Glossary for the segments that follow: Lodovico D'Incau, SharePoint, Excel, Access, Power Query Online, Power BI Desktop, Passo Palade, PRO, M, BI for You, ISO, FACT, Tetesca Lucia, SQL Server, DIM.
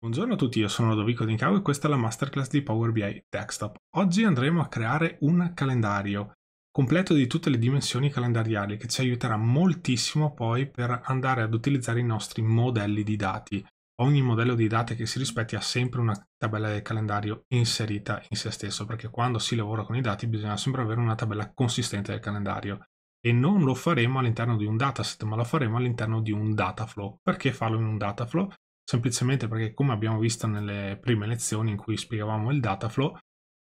Buongiorno a tutti, io sono Lodovico D'Incau e questa è la Masterclass di Power BI Desktop. Oggi andremo a creare un calendario completo di tutte le dimensioni calendariali che ci aiuterà moltissimo poi per andare ad utilizzare i nostri modelli di dati. Ogni modello di dati che si rispetti ha sempre una tabella del calendario inserita in se stesso, perché quando si lavora con i dati bisogna sempre avere una tabella consistente del calendario. E non lo faremo all'interno di un dataset, ma lo faremo all'interno di un data flow. Perché farlo in un data flow? Semplicemente perché, come abbiamo visto nelle prime lezioni in cui spiegavamo il data flow,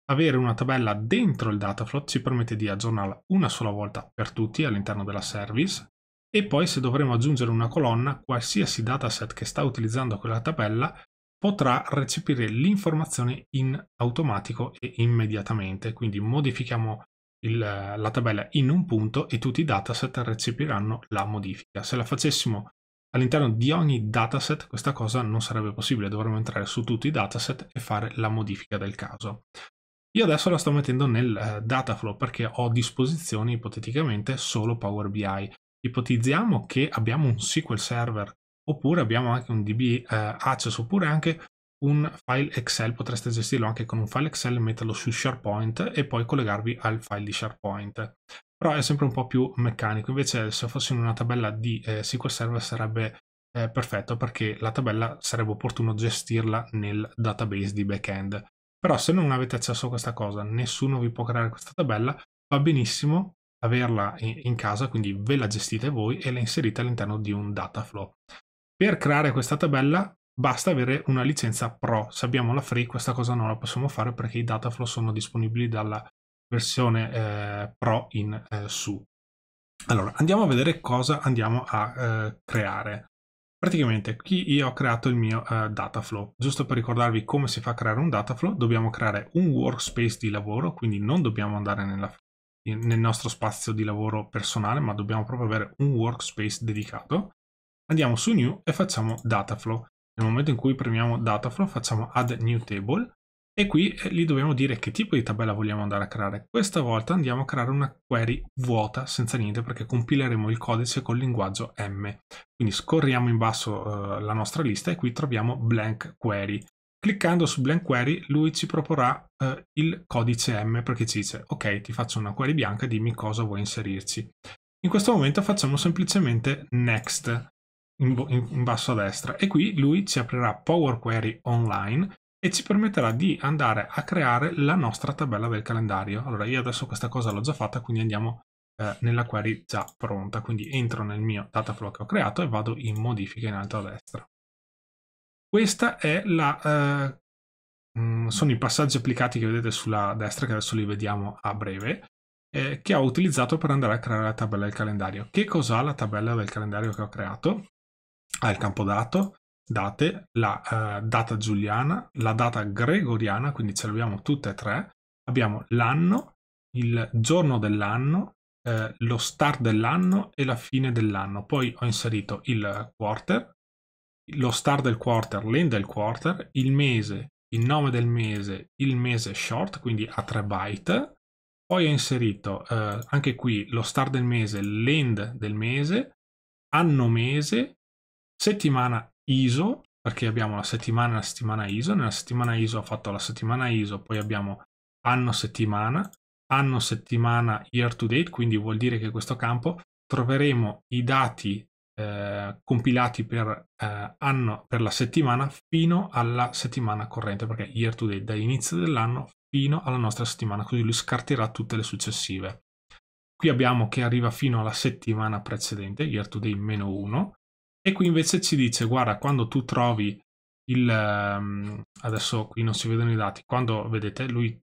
avere una tabella dentro il data flow ci permette di aggiornarla una sola volta per tutti all'interno della service, e poi se dovremo aggiungere una colonna, qualsiasi dataset che sta utilizzando quella tabella potrà recepire l'informazione in automatico e immediatamente. Quindi modifichiamo la tabella in un punto e tutti i dataset recepiranno la modifica. Se la facessimo all'interno di ogni dataset questa cosa non sarebbe possibile, dovremmo entrare su tutti i dataset e fare la modifica del caso. Io adesso la sto mettendo nel dataflow perché ho a disposizione ipoteticamente solo Power BI. Ipotizziamo che abbiamo un SQL Server, oppure abbiamo anche un DB Access, oppure anche un file Excel. Potreste gestirlo anche con un file Excel e metterlo su SharePoint e poi collegarvi al file di SharePoint. Però è sempre un po' più meccanico. Invece se fosse in una tabella di SQL Server sarebbe perfetto, perché la tabella sarebbe opportuno gestirla nel database di backend. Però se non avete accesso a questa cosa, nessuno vi può creare questa tabella, va benissimo averla in casa, quindi ve la gestite voi e la inserite all'interno di un data flow. Per creare questa tabella basta avere una licenza PRO. Se abbiamo la free questa cosa non la possiamo fare perché i data flow sono disponibili dalla versione PRO in su. Allora, andiamo a vedere cosa andiamo a creare. Praticamente qui io ho creato il mio data flow. Giusto per ricordarvi come si fa a creare un data flow, dobbiamo creare un workspace di lavoro, quindi non dobbiamo andare nel nostro spazio di lavoro personale, ma dobbiamo proprio avere un workspace dedicato. Andiamo su New e facciamo data flow. Nel momento in cui premiamo data flow facciamo Add New Table e qui gli dobbiamo dire che tipo di tabella vogliamo andare a creare. Questa volta andiamo a creare una query vuota senza niente, perché compileremo il codice col linguaggio M. Quindi scorriamo in basso la nostra lista e qui troviamo Blank Query. Cliccando su Blank Query lui ci proporrà il codice M, perché ci dice ok, ti faccio una query bianca, dimmi cosa vuoi inserirci. In questo momento facciamo semplicemente Next in basso a destra e qui lui ci aprirà Power Query Online e ci permetterà di andare a creare la nostra tabella del calendario. Allora io adesso questa cosa l'ho già fatta, quindi andiamo nella query già pronta, quindi entro nel mio data flow che ho creato e vado in modifica in alto a destra. Questa è sono i passaggi applicati che vedete sulla destra, che adesso li vediamo a breve, che ho utilizzato per andare a creare la tabella del calendario. Che cos'ha la tabella del calendario che ho creato? Ha il campo date, la data giuliana, la data gregoriana, quindi ce l'abbiamo tutte e tre, abbiamo l'anno, il giorno dell'anno, lo start dell'anno e la fine dell'anno. Poi ho inserito il quarter, lo start del quarter, l'end del quarter, il mese, il nome del mese, il mese short, quindi a 3 byte. Poi ho inserito anche qui lo start del mese, l'end del mese, anno mese, settimana ISO, perché abbiamo la settimana e la settimana ISO. Nella settimana ISO ho fatto la settimana ISO, poi abbiamo anno settimana year to date, quindi vuol dire che in questo campo troveremo i dati compilati per anno, per la settimana fino alla settimana corrente, perché year to date dall'inizio dell'anno fino alla nostra settimana, così lui scarterà tutte le successive. Qui abbiamo che arriva fino alla settimana precedente, year to date -1, e qui invece ci dice guarda, quando tu trovi adesso qui non si vedono i dati, quando vedete lui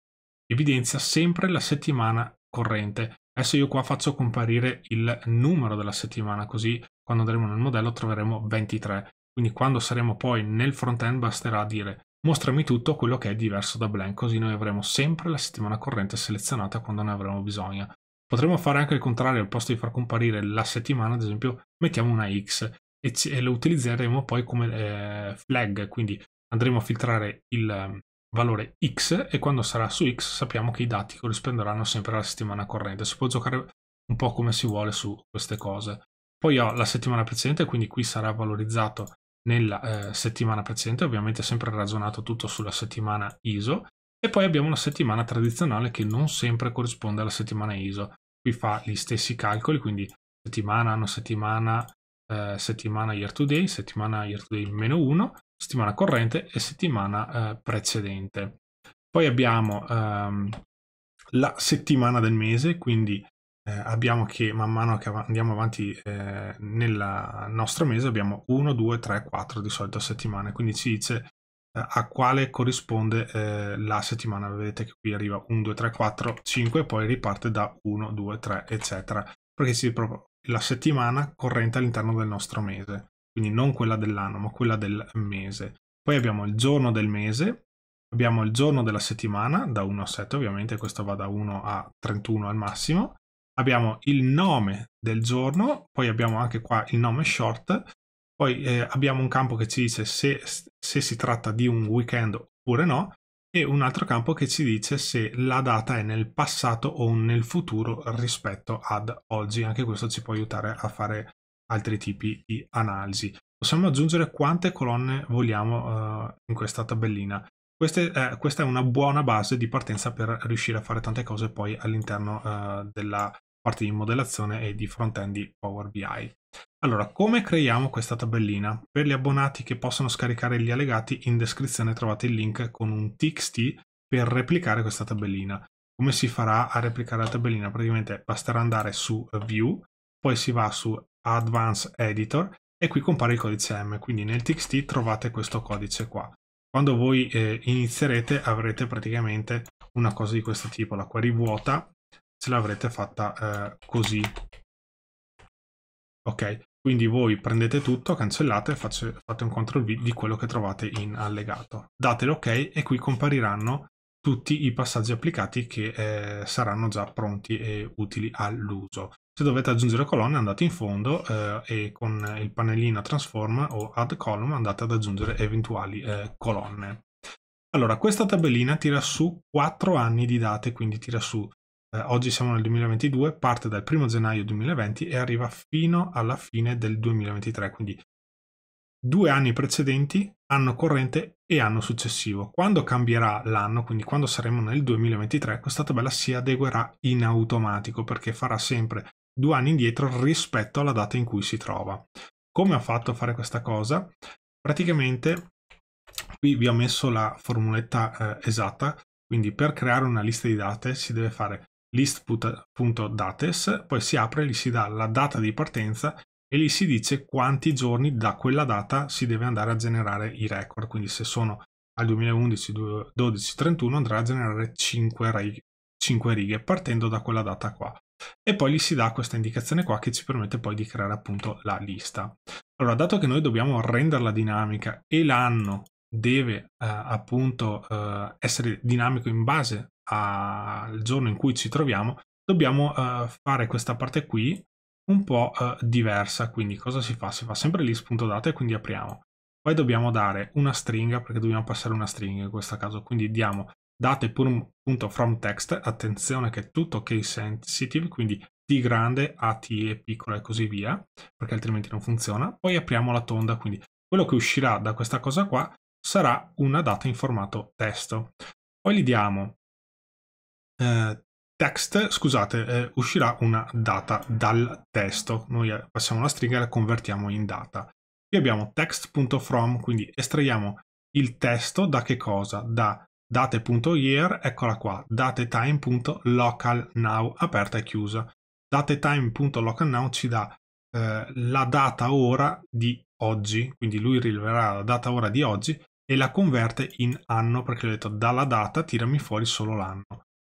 evidenzia sempre la settimana corrente. Adesso io qua faccio comparire il numero della settimana, così quando andremo nel modello troveremo 23. Quindi quando saremo poi nel front-end basterà dire mostrami tutto quello che è diverso da blank, così noi avremo sempre la settimana corrente selezionata quando ne avremo bisogno. Potremmo fare anche il contrario, al posto di far comparire la settimana, ad esempio, mettiamo una X e lo utilizzeremo poi come flag, quindi andremo a filtrare il valore X e quando sarà su X sappiamo che i dati corrisponderanno sempre alla settimana corrente. Si può giocare un po' come si vuole su queste cose. Poi ho la settimana precedente, quindi qui sarà valorizzato nella settimana precedente, ovviamente sempre ragionato tutto sulla settimana ISO, e poi abbiamo una settimana tradizionale che non sempre corrisponde alla settimana ISO. Qui fa gli stessi calcoli, quindi settimana, anno, settimana, settimana year to day meno 1, settimana corrente e settimana precedente. Poi abbiamo la settimana del mese, quindi abbiamo che man mano che andiamo avanti nel nostro mese abbiamo 1, 2, 3, 4 di solito settimane, quindi ci dice a quale corrisponde la settimana. Vedete che qui arriva 1, 2, 3, 4, 5 e poi riparte da 1, 2, 3 eccetera, perché si propone la settimana corrente all'interno del nostro mese, quindi non quella dell'anno ma quella del mese. Poi abbiamo il giorno del mese, abbiamo il giorno della settimana da 1 a 7, ovviamente questo va da 1 a 31 al massimo. Abbiamo il nome del giorno, poi abbiamo anche qua il nome short, poi abbiamo un campo che ci dice se si tratta di un weekend oppure no, e un altro campo che ci dice se la data è nel passato o nel futuro rispetto ad oggi. Anche questo ci può aiutare a fare altri tipi di analisi. Possiamo aggiungere quante colonne vogliamo in questa tabellina. Questa è una buona base di partenza per riuscire a fare tante cose poi all'interno della parte di modellazione e di front-end di Power BI. Allora, come creiamo questa tabellina? Per gli abbonati che possono scaricare gli allegati, in descrizione trovate il link con un txt per replicare questa tabellina. Come si farà a replicare la tabellina? Praticamente basterà andare su View, poi si va su Advanced Editor e qui compare il codice M, quindi nel txt trovate questo codice qua. Quando voi inizierete avrete praticamente una cosa di questo tipo, la query vuota, ce l'avrete fatta così. Ok, quindi voi prendete tutto, cancellate, fate un CTRL V di quello che trovate in allegato. Date l'ok e qui compariranno tutti i passaggi applicati che saranno già pronti e utili all'uso. Se dovete aggiungere colonne andate in fondo e con il pannellino Transform o Add Column andate ad aggiungere eventuali colonne. Allora, questa tabellina tira su 4 anni di date, quindi tira su, oggi siamo nel 2022, parte dal 1 gennaio 2020 e arriva fino alla fine del 2023, quindi 2 anni precedenti, anno corrente e anno successivo. Quando cambierà l'anno, quindi quando saremo nel 2023, questa tabella si adeguerà in automatico perché farà sempre 2 anni indietro rispetto alla data in cui si trova. Come ho fatto a fare questa cosa? Praticamente qui vi ho messo la formuletta esatta, quindi per creare una lista di date si deve fare list.dates, poi si apre e gli si dà la data di partenza e lì si dice quanti giorni da quella data si deve andare a generare i record, quindi se sono al 2011, 12, 31 andrà a generare 5 righe partendo da quella data qua. E poi gli si dà questa indicazione qua che ci permette poi di creare appunto la lista. Allora, dato che noi dobbiamo renderla dinamica e l'anno deve appunto essere dinamico in base al giorno in cui ci troviamo, dobbiamo fare questa parte qui un po' diversa. Quindi cosa si fa? Si fa sempre list.date e quindi apriamo. Poi dobbiamo dare una stringa perché dobbiamo passare una stringa in questo caso, quindi diamo date.fromText, attenzione che è tutto case sensitive, quindi D grande, A, T e piccola e così via, perché altrimenti non funziona. Poi apriamo la tonda, quindi quello che uscirà da questa cosa qua sarà una data in formato testo. Poi gli diamo uscirà una data dal testo, noi passiamo la stringa e la convertiamo in data. Qui abbiamo text.from, quindi estraiamo il testo da che cosa? Da date.year, eccola qua, datetime.localnow, aperta e chiusa. Datetime.localnow ci dà la data ora di oggi, quindi lui rileverà la data ora di oggi e la converte in anno, perché ho detto dalla data tirami fuori solo l'anno.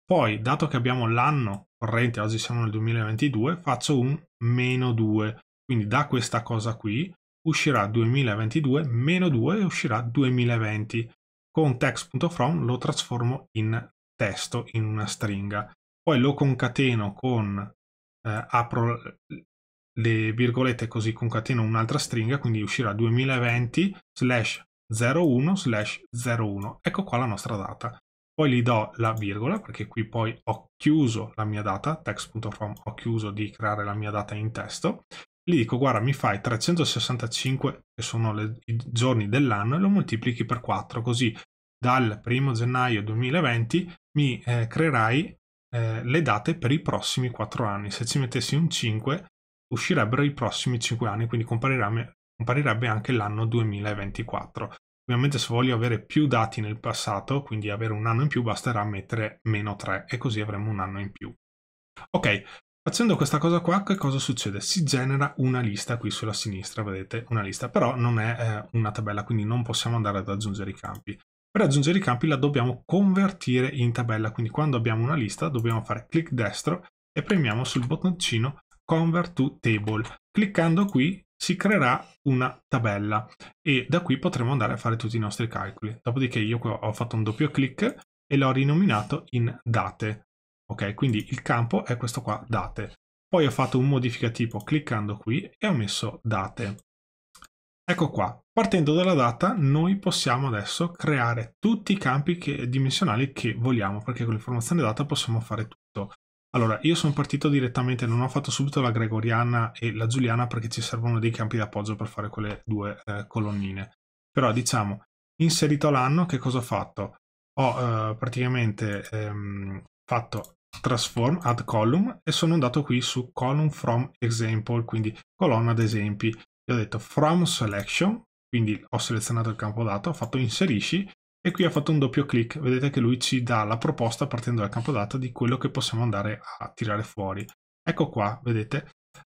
Poi, dato che abbiamo l'anno corrente, oggi siamo nel 2022, faccio un meno 2, quindi da questa cosa qui uscirà 2022 meno 2 e uscirà 2020. Con text.from lo trasformo in testo, in una stringa. Poi lo concateno con, apro le virgolette così, concateno un'altra stringa, quindi uscirà 2020/01/01. Ecco qua la nostra data. Poi gli do la virgola, perché qui poi ho chiuso la mia data, text.from ho chiuso di creare la mia data in testo. gli dico guarda, mi fai 365, che sono i giorni dell'anno, e lo moltiplichi per 4, così dal 1 gennaio 2020 mi creerai le date per i prossimi 4 anni. Se ci mettessi un 5 uscirebbero i prossimi 5 anni, quindi comparirebbe anche l'anno 2024. Ovviamente se voglio avere più dati nel passato, quindi avere un anno in più, basterà mettere meno 3 e così avremo un anno in più. Ok, facendo questa cosa qua, che cosa succede? Si genera una lista qui sulla sinistra, vedete? Una lista, però non è una tabella, quindi non possiamo andare ad aggiungere i campi. Per aggiungere i campi la dobbiamo convertire in tabella, quindi quando abbiamo una lista dobbiamo fare clic destro e premiamo sul bottoncino Convert to Table. Cliccando qui si creerà una tabella e da qui potremo andare a fare tutti i nostri calcoli. Dopodiché io qua ho fatto un doppio clic e l'ho rinominato in date. Ok, quindi il campo è questo qua, date. Poi ho fatto un modifica tipo cliccando qui e ho messo date. Ecco qua, partendo dalla data noi possiamo adesso creare tutti i campi dimensionali che vogliamo, perché con l'informazione data possiamo fare tutto. Allora, io sono partito direttamente, non ho fatto subito la gregoriana e la giuliana perché ci servono dei campi d'appoggio per fare quelle due colonnine. Però diciamo, inserito l'anno, che cosa ho fatto? Ho praticamente fatto transform add column e sono andato qui su column from example, quindi colonna d'esempi. Gli ho detto from selection, quindi ho selezionato il campo dato, ho fatto inserisci e qui ho fatto un doppio clic. Vedete che lui ci dà la proposta partendo dal campo dato di quello che possiamo andare a tirare fuori. Ecco qua, vedete,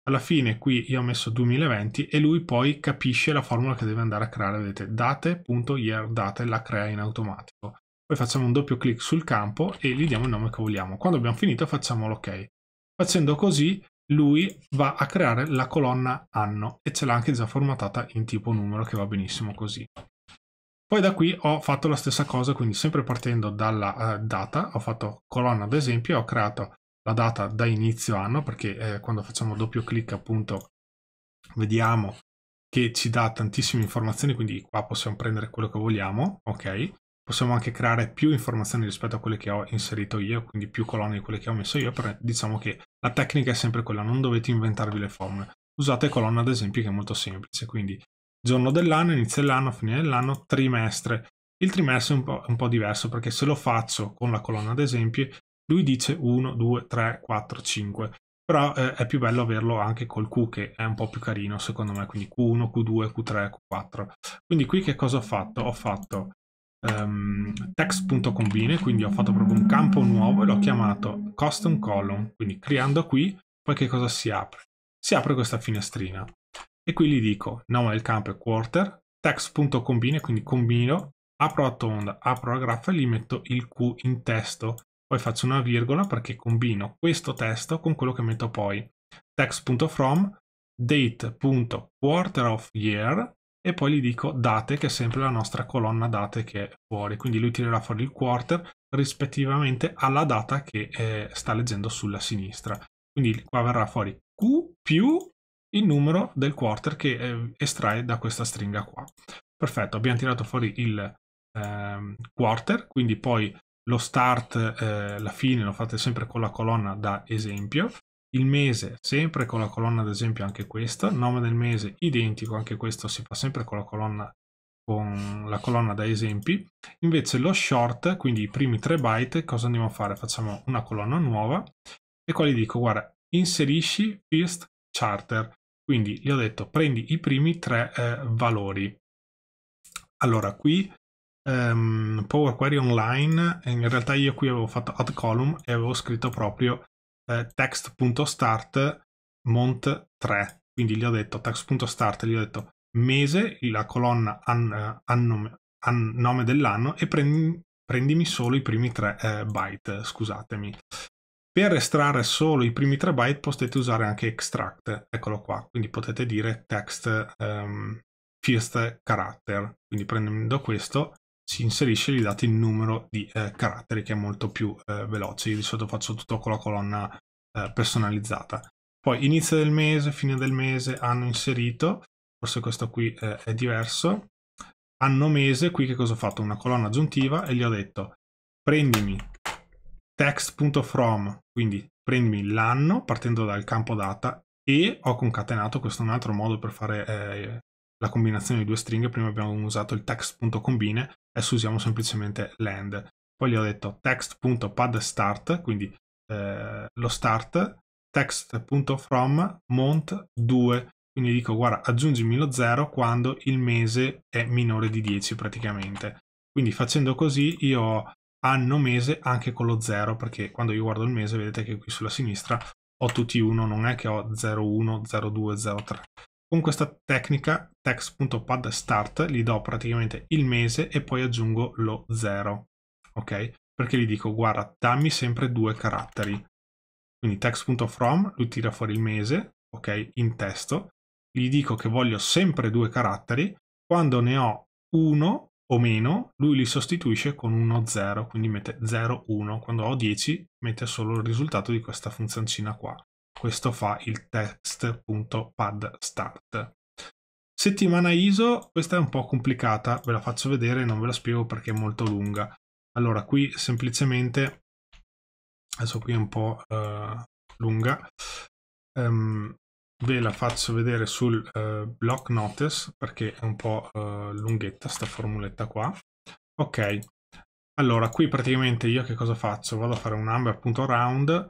alla fine qui io ho messo 2020 e lui poi capisce la formula che deve andare a creare. Vedete, date.yearDate la crea in automatico. Poi facciamo un doppio clic sul campo e gli diamo il nome che vogliamo. Quando abbiamo finito facciamo l'ok. Facendo così lui va a creare la colonna anno e ce l'ha anche già formattata in tipo numero, che va benissimo così. Poi da qui ho fatto la stessa cosa, quindi sempre partendo dalla data, ho fatto colonna ad esempio, ho creato la data da inizio anno, perché quando facciamo doppio clic appunto vediamo che ci dà tantissime informazioni, quindi qua possiamo prendere quello che vogliamo, ok? Possiamo anche creare più informazioni rispetto a quelle che ho inserito io, quindi più colonne di quelle che ho messo io, però diciamo che la tecnica è sempre quella, non dovete inventarvi le formule. Usate colonna ad esempio, che è molto semplice, quindi giorno dell'anno, inizio dell'anno, fine dell'anno, trimestre. Il trimestre è un po' diverso, perché se lo faccio con la colonna ad esempio, lui dice 1, 2, 3, 4, 5. Però è più bello averlo anche col Q, che è un po' più carino secondo me, quindi Q1, Q2, Q3, Q4. Quindi qui che cosa ho fatto? Ho fatto text.combine, quindi ho fatto proprio un campo nuovo e l'ho chiamato custom column. Quindi creando qui, poi che cosa si apre? Si apre questa finestrina. E qui gli dico nome del campo è quarter, text.combine, quindi combino, apro la tonda, apro la graffa e gli metto il Q in testo, poi faccio una virgola perché combino questo testo con quello che metto poi, text.from, date.quarter of year e poi gli dico date, che è sempre la nostra colonna date che è fuori, quindi lui tirerà fuori il quarter rispettivamente alla data che sta leggendo sulla sinistra, quindi qua verrà fuori Q più il numero del quarter che estrae da questa stringa qua. Perfetto, abbiamo tirato fuori il quarter, quindi poi lo start, la fine lo fate sempre con la colonna da esempio, il mese sempre con la colonna ad esempio anche questo, nome del mese identico, anche questo si fa sempre con la colonna da esempi. Invece lo short, quindi i primi 3 byte, cosa andiamo a fare? Facciamo una colonna nuova e qua gli dico guarda, inserisci first charter, quindi gli ho detto prendi i primi 3 valori. Allora qui Power Query Online, in realtà io qui avevo fatto add column e avevo scritto proprio text.start month 3, quindi gli ho detto text.start, gli ho detto mese, la colonna nome dell'anno e prendimi solo i primi 3 byte, scusatemi. Per estrarre solo i primi 3 byte potete usare anche extract, eccolo qua, quindi potete dire text first character, quindi prendendo questo si inserisce e gli date il numero di caratteri, che è molto più veloce. Io di solito faccio tutto con la colonna personalizzata. Poi inizio del mese, fine del mese, anno inserito, forse questo qui è diverso, anno mese, qui che cosa ho fatto? Una colonna aggiuntiva e gli ho detto prendimi text.from, quindi prendimi l'anno partendo dal campo data e ho concatenato. Questo è un altro modo per fare la combinazione di due stringhe. Prima abbiamo usato il text.combine, adesso usiamo semplicemente l'end. Poi gli ho detto text.paddStart, quindi lo start, text.from, mont 2. Quindi dico guarda, aggiungimi lo 0 quando il mese è minore di 10 praticamente. Quindi facendo così io ho anno mese anche con lo 0, perché quando io guardo il mese vedete che qui sulla sinistra ho tutti 1, non è che ho 01, 02, 03. Con questa tecnica text.paddStart gli do praticamente il mese e poi aggiungo lo 0, ok? Perché gli dico guarda, dammi sempre due caratteri. Quindi text.from, lui tira fuori il mese, ok, in testo. Gli dico che voglio sempre due caratteri, quando ne ho uno o meno lui li sostituisce con uno 0, quindi mette 0 1. Quando ho 10 mette solo il risultato di questa funzioncina qua. Questo fa il text.paddStart. Settimana ISO, questa è un po' complicata, ve la faccio vedere, non ve la spiego perché è molto lunga. Allora qui semplicemente, adesso qui è un po' lunga, ve la faccio vedere sul block notice perché è un po' lunghetta sta formuletta qua. Ok, allora qui praticamente io che cosa faccio? Vado a fare un number.round,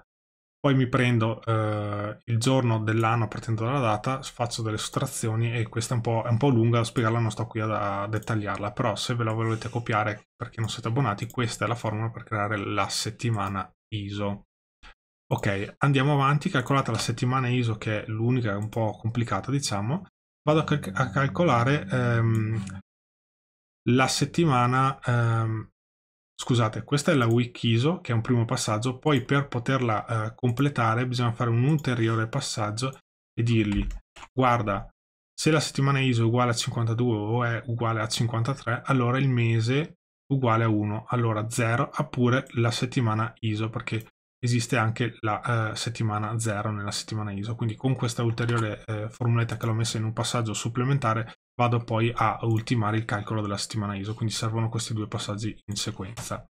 poi mi prendo il giorno dell'anno partendo dalla data, faccio delle sottrazioni, e questa è un po' lunga da spiegarla, non sto qui a dettagliarla, però se ve la volete copiare perché non siete abbonati, questa è la formula per creare la settimana ISO. Ok, andiamo avanti. Calcolata la settimana ISO, che è l'unica un po' complicata, diciamo, vado a calcolare la settimana, scusate, questa è la week ISO, che è un primo passaggio. Poi per poterla completare bisogna fare un ulteriore passaggio e dirgli guarda, se la settimana ISO è uguale a 52 o è uguale a 53, allora il mese uguale a 1, allora 0, oppure la settimana ISO, perché esiste anche la settimana 0 nella settimana ISO. Quindi con questa ulteriore formuletta che l'ho messa in un passaggio supplementare vado poi a ultimare il calcolo della settimana ISO, quindi servono questi due passaggi in sequenza.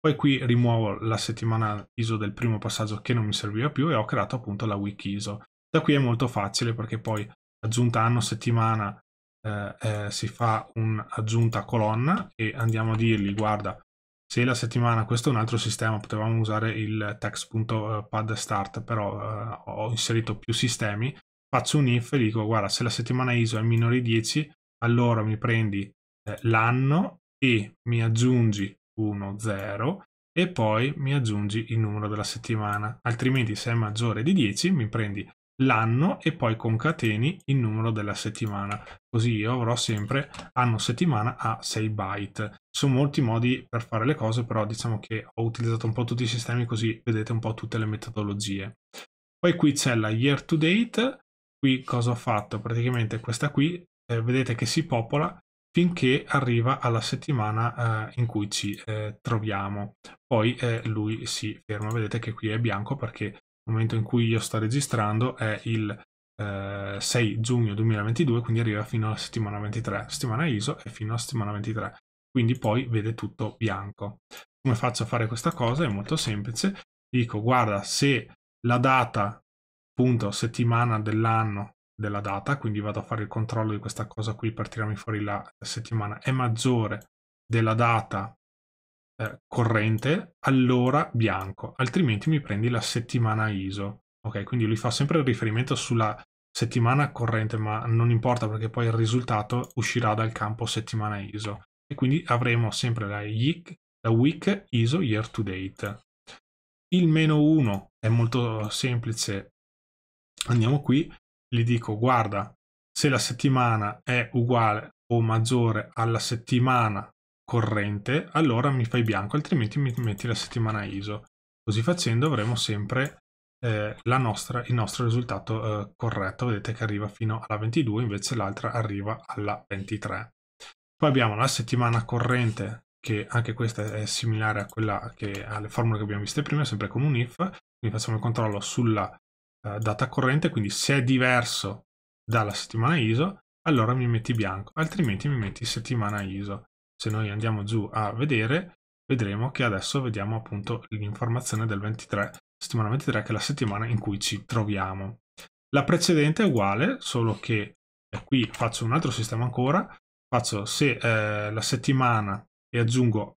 Poi qui rimuovo la settimana ISO del primo passaggio che non mi serviva più e ho creato appunto la week ISO. Da qui è molto facile, perché poi aggiunta anno settimana si fa un'aggiunta colonna e andiamo a dirgli guarda, se la settimana, questo è un altro sistema, potevamo usare il text.paddStart, però ho inserito più sistemi, faccio un if e dico guarda, se la settimana ISO è minore di 10, allora mi prendi l'anno e mi aggiungi 1, 0 e poi mi aggiungi il numero della settimana, altrimenti se è maggiore di 10 mi prendi l'anno e poi concateni il numero della settimana, così io avrò sempre anno settimana a 6 byte. Sono molti modi per fare le cose, però diciamo che ho utilizzato un po' tutti i sistemi, così vedete un po' tutte le metodologie. Poi qui c'è la year to date. Qui cosa ho fatto? Praticamente questa qui vedete che si popola finché arriva alla settimana in cui ci troviamo, poi lui si ferma. Vedete che qui è bianco perché momento in cui io sto registrando è il 6 giugno 2022, quindi arriva fino alla settimana 23, settimana ISO è fino alla settimana 23, quindi poi vede tutto bianco. Come faccio a fare questa cosa? È molto semplice, dico guarda, se la data, appunto settimana dell'anno della data, quindi vado a fare il controllo di questa cosa qui per tirarmi fuori la settimana, è maggiore della data corrente, allora bianco, altrimenti mi prendi la settimana ISO. Ok, quindi lui fa sempre il riferimento sulla settimana corrente, ma non importa perché poi il risultato uscirà dal campo settimana ISO, e quindi avremo sempre la week ISO year to date. Il -1 è molto semplice, andiamo qui, gli dico guarda, se la settimana è uguale o maggiore alla settimana corrente, allora mi fai bianco, altrimenti mi metti la settimana ISO. Così facendo avremo sempre il nostro risultato corretto. Vedete che arriva fino alla 22, invece l'altra arriva alla 23. Poi abbiamo la settimana corrente, che anche questa è similare a quella alle formule che abbiamo viste prima, sempre con un if, quindi facciamo il controllo sulla data corrente, quindi se è diverso dalla settimana ISO, allora mi metti bianco, altrimenti mi metti settimana ISO. Se noi andiamo giù a vedere, vedremo che adesso vediamo appunto l'informazione del 23, settimana 23, che è la settimana in cui ci troviamo. La precedente è uguale, solo che qui faccio un altro sistema ancora, faccio se la settimana e aggiungo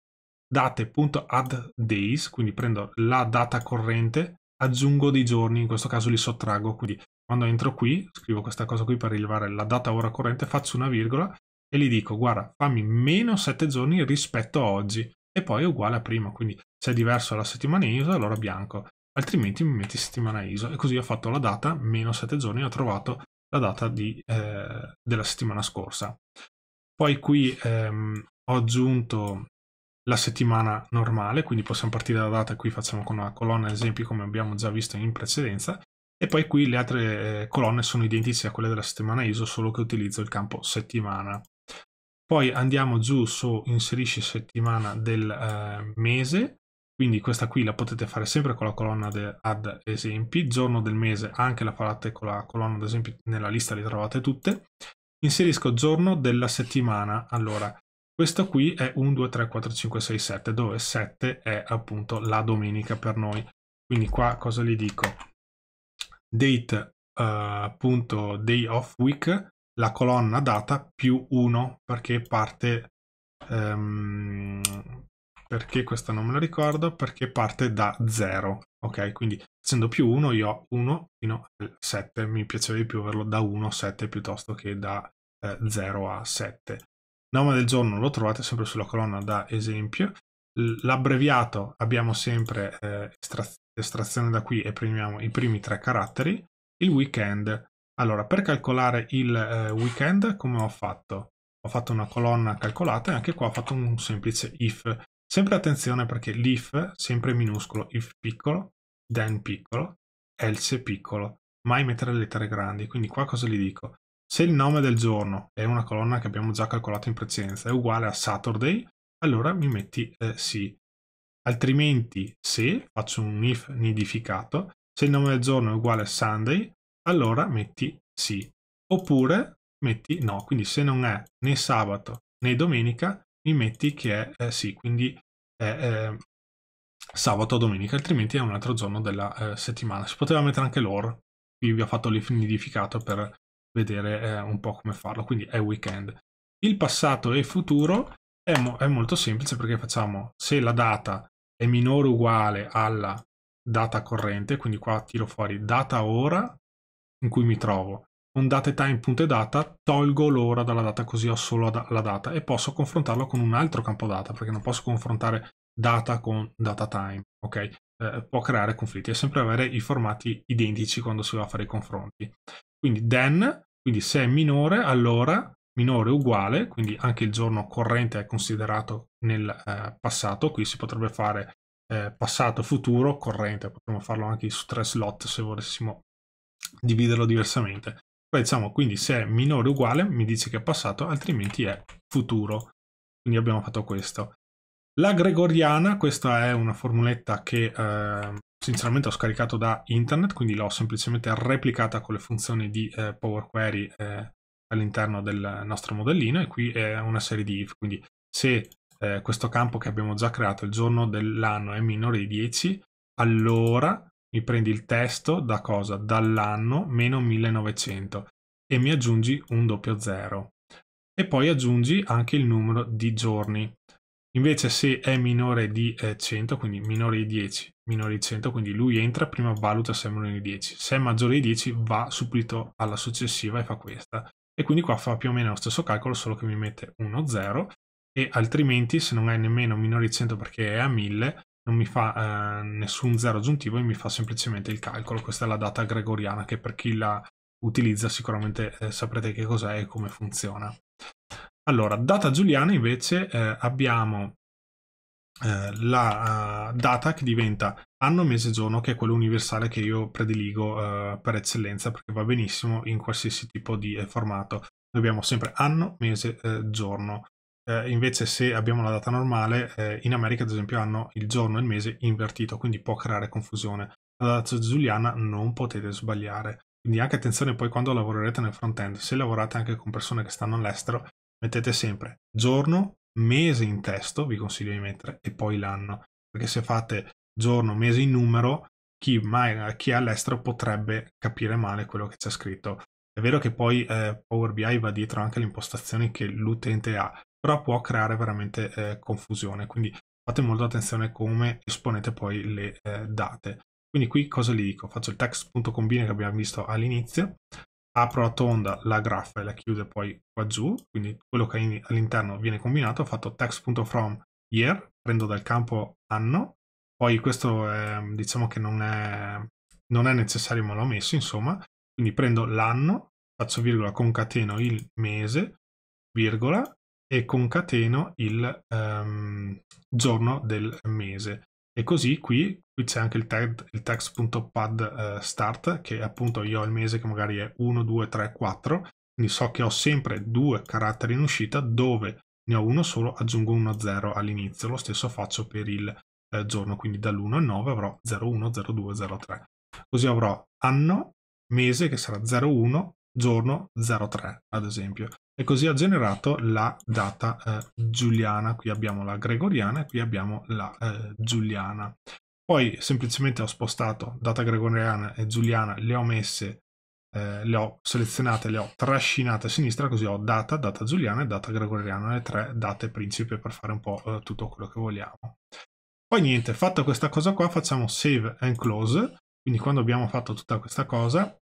date.addDays, quindi prendo la data corrente, aggiungo dei giorni, in questo caso li sottraggo, quindi quando entro qui, scrivo questa cosa qui per rilevare la data ora corrente, faccio una virgola e gli dico guarda fammi meno 7 giorni rispetto a oggi e poi è uguale a prima, quindi se è diverso la settimana ISO allora bianco, altrimenti mi metti settimana ISO e così ho fatto la data meno 7 giorni e ho trovato la data della settimana scorsa. Poi qui ho aggiunto la settimana normale, quindi possiamo partire dalla data, qui facciamo con una colonna esempi come abbiamo già visto in precedenza, e poi qui le altre colonne sono identiche a quelle della settimana ISO, solo che utilizzo il campo settimana. Poi andiamo giù su inserisci settimana del mese, quindi questa qui la potete fare sempre con la colonna ad esempi, giorno del mese anche la farete con la colonna ad esempi, nella lista le trovate tutte. Inserisco giorno della settimana, allora questo qui è 1, 2, 3, 4, 5, 6, 7, dove 7 è appunto la domenica per noi. Quindi qua cosa gli dico? Date, punto day of week, la colonna data più 1, perché parte, perché questa non me la ricordo, perché parte da 0, ok? Quindi facendo più 1 io ho 1 fino al 7, mi piaceva di più averlo da 1 a 7 piuttosto che da 0 a 7. Nome del giorno lo trovate sempre sulla colonna da esempio, l'abbreviato abbiamo sempre estrazione da qui e premiamo i primi 3 caratteri, il weekend. Allora per calcolare il weekend come ho fatto? Ho fatto una colonna calcolata e anche qua ho fatto un semplice if, sempre attenzione perché l'if sempre minuscolo, if piccolo, then piccolo, else piccolo, mai mettere le lettere grandi, quindi qua cosa gli dico? Se il nome del giorno è una colonna che abbiamo già calcolato in precedenza, è uguale a Saturday, allora mi metti sì. Altrimenti se faccio un if nidificato, se il nome del giorno è uguale a Sunday, allora metti sì. Oppure metti no, quindi se non è né sabato né domenica, mi metti che è sì, quindi è sabato o domenica, altrimenti è un altro giorno della settimana. Si poteva mettere anche l'or, qui vi ho fatto l'if nidificato per vedere un po' come farlo, quindi è weekend. Il passato e futuro è molto semplice perché facciamo se la data è minore o uguale alla data corrente, quindi qua tiro fuori data ora in cui mi trovo, con date time punto data tolgo l'ora dalla data così ho solo la data e posso confrontarlo con un altro campo data perché non posso confrontare data con data time, ok? Può creare conflitti, è sempre avere i formati identici quando si va a fare i confronti. Quindi then, quindi se è minore, allora minore uguale, quindi anche il giorno corrente è considerato nel passato, qui si potrebbe fare passato, futuro, corrente, potremmo farlo anche su 3 slot se volessimo dividerlo diversamente. Poi diciamo, quindi se è minore uguale mi dice che è passato, altrimenti è futuro. Quindi abbiamo fatto questo. La gregoriana, questa è una formuletta che sinceramente ho scaricato da internet, quindi l'ho semplicemente replicata con le funzioni di Power Query all'interno del nostro modellino e qui è una serie di if, quindi se questo campo che abbiamo già creato, il giorno dell'anno è minore di 10, allora mi prendi il testo da cosa? Dall'anno meno 1900 e mi aggiungi un doppio 0 e poi aggiungi anche il numero di giorni. Invece se è minore di 100, quindi minore di 10, minore di 100, quindi lui entra, prima valuta se è minore di 10. Se è maggiore di 10 va subito alla successiva e fa questa. E quindi qua fa più o meno lo stesso calcolo, solo che mi mette 1, 0, e altrimenti se non è nemmeno minore di 100 perché è a 1000, non mi fa nessun 0 aggiuntivo e mi fa semplicemente il calcolo. Questa è la data gregoriana che per chi la utilizza sicuramente saprete che cos'è e come funziona. Allora, data giuliana invece abbiamo la data che diventa anno, mese, giorno, che è quello universale che io prediligo per eccellenza perché va benissimo in qualsiasi tipo di formato. Noi abbiamo sempre anno, mese, giorno. Invece se abbiamo la data normale, in America ad esempio hanno il giorno e il mese invertito, quindi può creare confusione. La data giuliana non potete sbagliare. Quindi anche attenzione poi quando lavorerete nel front-end, se lavorate anche con persone che stanno all'estero, mettete sempre giorno, mese in testo, vi consiglio di mettere, e poi l'anno, perché se fate giorno, mese in numero, chi è all'estero potrebbe capire male quello che c'è scritto. È vero che poi Power BI va dietro anche alle impostazioni che l'utente ha, però può creare veramente confusione, quindi fate molto attenzione come esponete poi le date. Quindi qui cosa gli dico? Faccio il text.combine che abbiamo visto all'inizio, apro a tonda la graffa e la chiudo poi qua giù, quindi quello che all'interno viene combinato. Ho fatto text.from year, prendo dal campo anno, poi questo diciamo che non è necessario ma l'ho messo insomma, quindi prendo l'anno, faccio virgola, concateno il mese, virgola, e concateno il giorno del mese. E così qui c'è anche il text.pad start, che appunto io ho il mese che magari è 1, 2, 3, 4, quindi so che ho sempre 2 caratteri in uscita, dove ne ho uno solo aggiungo uno 0 all'inizio. Lo stesso faccio per il giorno, quindi dall'1 al 9 avrò 01, 02, 03. Così avrò anno, mese che sarà 01, giorno 03 ad esempio. E così ha generato la data giuliana. Qui abbiamo la gregoriana e qui abbiamo la giuliana. Poi semplicemente ho spostato data gregoriana e giuliana, le ho messe, le ho selezionate, le ho trascinate a sinistra, così ho data giuliana e data gregoriana, le tre date principe per fare un po' tutto quello che vogliamo. Poi niente, fatta questa cosa qua facciamo save and close. Quindi quando abbiamo fatto tutta questa cosa,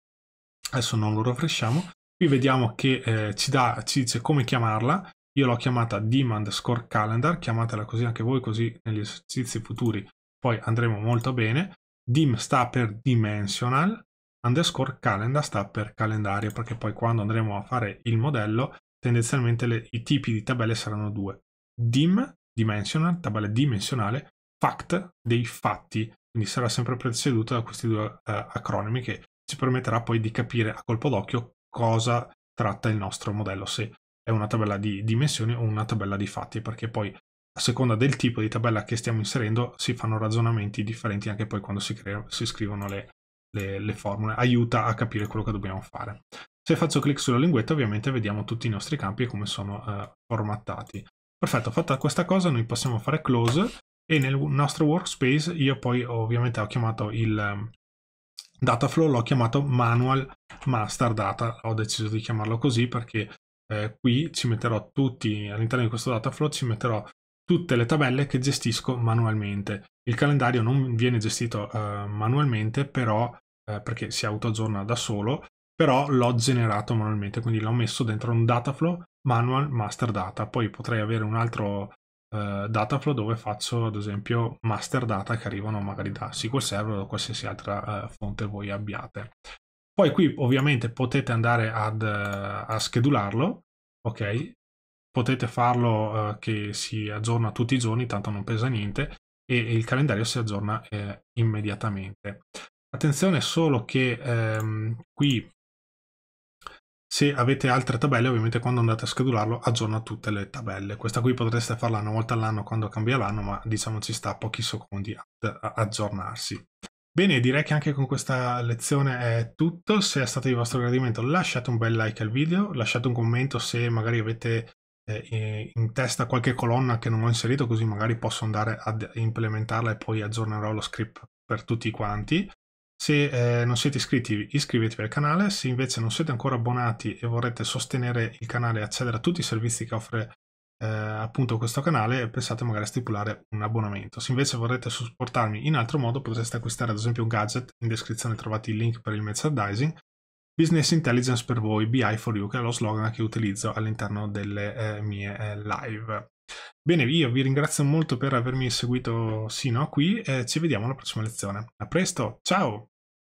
adesso non lo rinfresciamo. Qui vediamo che ci dice come chiamarla. Io l'ho chiamata DIM_calendar, chiamatela così anche voi, così negli esercizi futuri poi andremo molto bene. DIM sta per dimensional, _calendar sta per calendario, perché poi quando andremo a fare il modello tendenzialmente i tipi di tabelle saranno due: DIM, dimensional, tabella dimensionale, FACT, dei fatti, quindi sarà sempre preceduto da questi due acronimi, che ci permetterà poi di capire a colpo d'occhio cosa tratta il nostro modello, se è una tabella di dimensioni o una tabella di fatti, perché poi a seconda del tipo di tabella che stiamo inserendo si fanno ragionamenti differenti anche poi quando si scrivono le formule. Aiuta a capire quello che dobbiamo fare. Se faccio clic sulla linguetta ovviamente vediamo tutti i nostri campi e come sono formattati. Perfetto, fatta questa cosa noi possiamo fare close, e nel nostro workspace io poi ovviamente ho chiamato il Dataflow, l'ho chiamato Manual Master Data, ho deciso di chiamarlo così perché qui ci metterò tutti, all'interno di questo Dataflow ci metterò tutte le tabelle che gestisco manualmente. Il calendario non viene gestito manualmente, però perché si autoaggiorna da solo, però l'ho generato manualmente, quindi l'ho messo dentro un Dataflow Manual Master Data. Poi potrei avere un altro Dataflow dove faccio ad esempio master data che arrivano magari da SQL Server o da qualsiasi altra fonte voi abbiate. Poi qui ovviamente potete andare a schedularlo, ok? Potete farlo che si aggiorna tutti i giorni, tanto non pesa niente, e il calendario si aggiorna immediatamente. Attenzione solo che qui, se avete altre tabelle, ovviamente quando andate a schedularlo aggiorna tutte le tabelle. Questa qui potreste farla una volta all'anno quando cambia l'anno, ma diciamo ci sta pochi secondi ad aggiornarsi. Bene, direi che anche con questa lezione è tutto. Se è stato di vostro gradimento lasciate un bel like al video, lasciate un commento se magari avete in testa qualche colonna che non ho inserito, così magari posso andare ad implementarla e poi aggiornerò lo script per tutti quanti. Se non siete iscritti, iscrivetevi al canale. Se invece non siete ancora abbonati e vorrete sostenere il canale e accedere a tutti i servizi che offre appunto questo canale, pensate magari a stipulare un abbonamento. Se invece vorrete supportarmi in altro modo, potreste acquistare ad esempio un gadget. In descrizione trovate il link per il merchandising. Business Intelligence per voi, BI for You, che è lo slogan che utilizzo all'interno delle mie live. Bene, io vi ringrazio molto per avermi seguito sino a qui e ci vediamo alla prossima lezione. A presto, ciao!